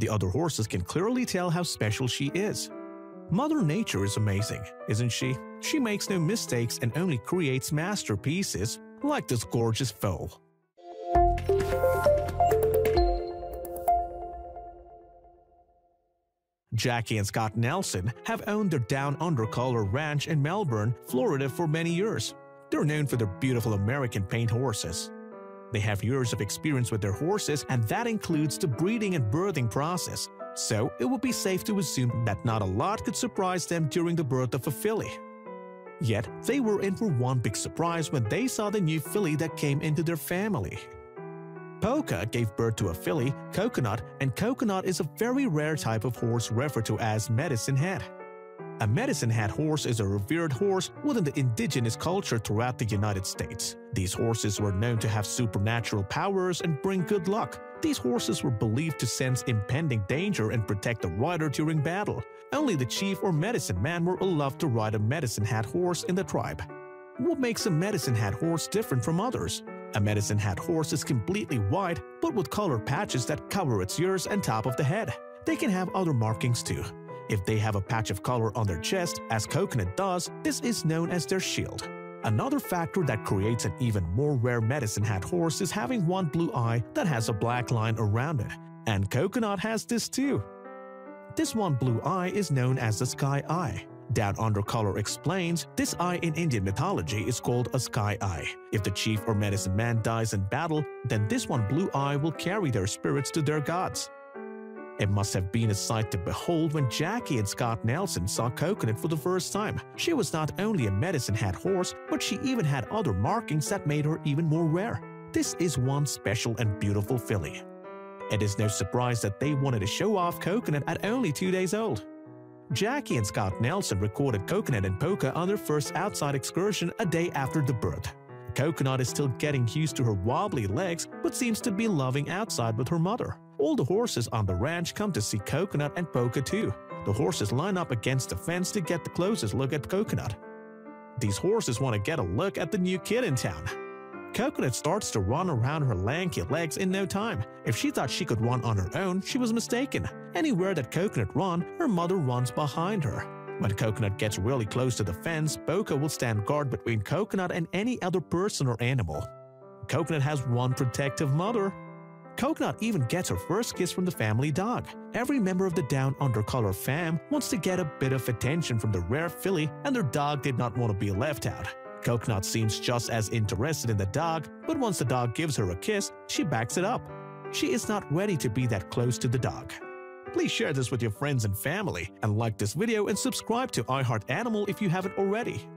The other horses can clearly tell how special she is. Mother Nature is amazing, isn't she? She makes no mistakes and only creates masterpieces like this gorgeous foal. Jackie and Scott Nelson have owned their Down Under Color ranch in Melbourne, Florida for many years. They're known for their beautiful American Paint horses. They have years of experience with their horses, and that includes the breeding and birthing process, so it would be safe to assume that not a lot could surprise them during the birth of a filly. Yet, they were in for one big surprise when they saw the new filly that came into their family. Poka gave birth to a filly, Coconut, and Coconut is a very rare type of horse referred to as Medicine Hat. A Medicine Hat horse is a revered horse within the indigenous culture throughout the United States. These horses were known to have supernatural powers and bring good luck. These horses were believed to sense impending danger and protect the rider during battle. Only the chief or medicine man were allowed to ride a Medicine Hat horse in the tribe. What makes a Medicine Hat horse different from others? A Medicine Hat horse is completely white but with color patches that cover its ears and top of the head. They can have other markings too. If they have a patch of color on their chest, as Coconut does, this is known as their shield. Another factor that creates an even more rare Medicine Hat horse is having one blue eye that has a black line around it. And Coconut has this too. This one blue eye is known as the sky eye. Down Under Color explains, this eye in Indian mythology is called a sky eye. If the chief or medicine man dies in battle, then this one blue eye will carry their spirits to their gods. It must have been a sight to behold when Jackie and Scott Nelson saw Coconut for the first time. She was not only a Medicine Hat horse, but she even had other markings that made her even more rare. This is one special and beautiful filly. It is no surprise that they wanted to show off Coconut at only 2 days old. Jackie and Scott Nelson recorded Coconut and Poka on their first outside excursion a day after the birth. Coconut is still getting used to her wobbly legs but seems to be loving outside with her mother. All the horses on the ranch come to see Coconut and Poka too. The horses line up against the fence to get the closest look at Coconut. These horses want to get a look at the new kid in town. Coconut starts to run around her lanky legs in no time. If she thought she could run on her own, she was mistaken. Anywhere that Coconut runs, her mother runs behind her. When Coconut gets really close to the fence, Poka will stand guard between Coconut and any other person or animal. Coconut has one protective mother. Coconut even gets her first kiss from the family dog. Every member of the Down Under Color fam wants to get a bit of attention from the rare filly, and their dog did not want to be left out. Coconut seems just as interested in the dog, but once the dog gives her a kiss, she backs it up. She is not ready to be that close to the dog. Please share this with your friends and family, and like this video and subscribe to iHeartAnimal if you haven't already.